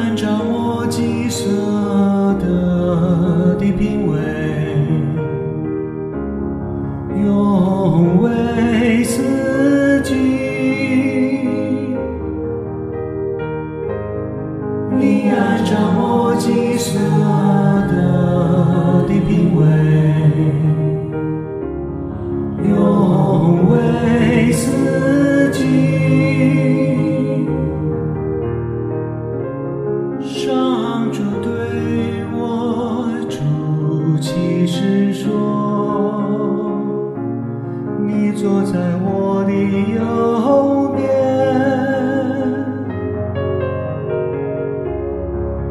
按照我计算的地平位，永为四季。你按照我计算的地平位，永为四季。 上主对我主启示说：“你坐在我的右边，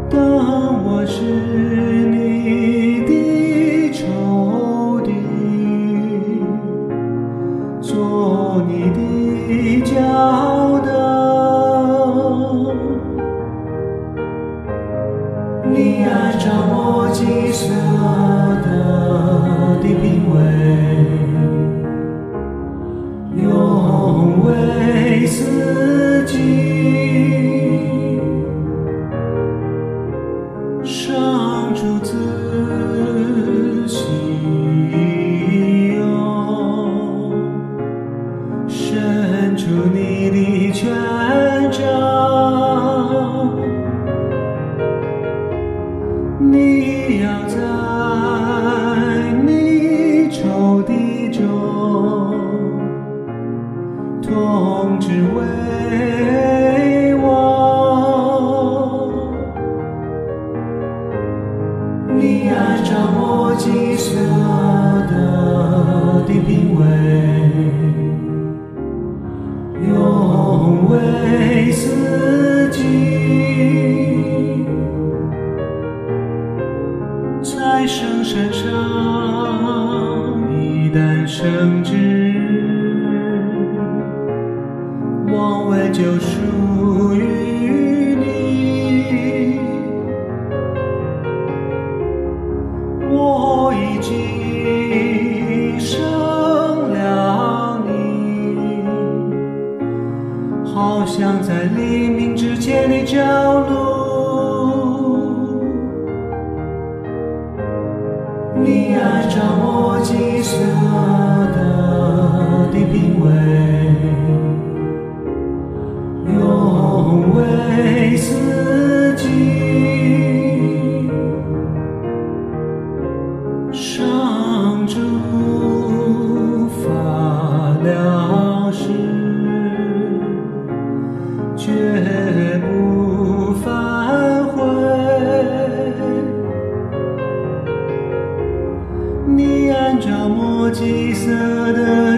当我是你的仇敌，做你的脚凳。” 你按照我计算的地平位，永为四季。上主自西雍，伸出你的权杖。 你要在你仇敌中统治为王。你按照我计算的地平位，永为四季。 在圣山上，你诞生之日，王位就属于你。我已经生了你，好像在黎明之前的角落。 你按照我计算的地平位，永为四季。上主发了誓，绝不反悔。 你按照我计算的。